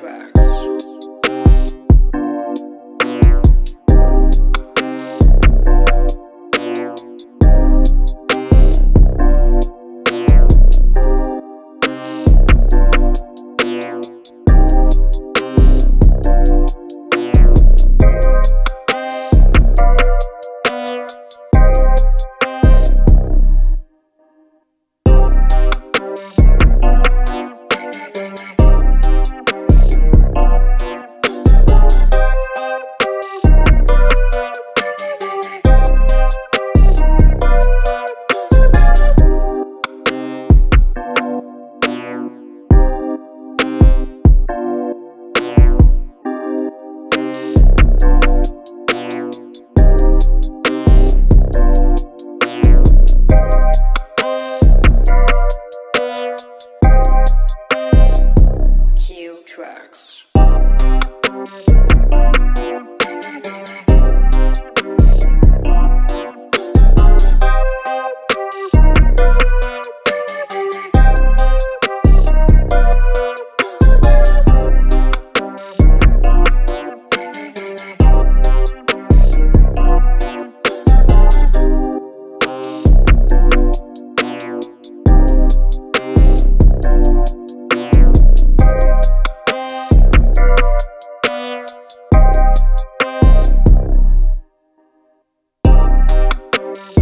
tracks. Tracks.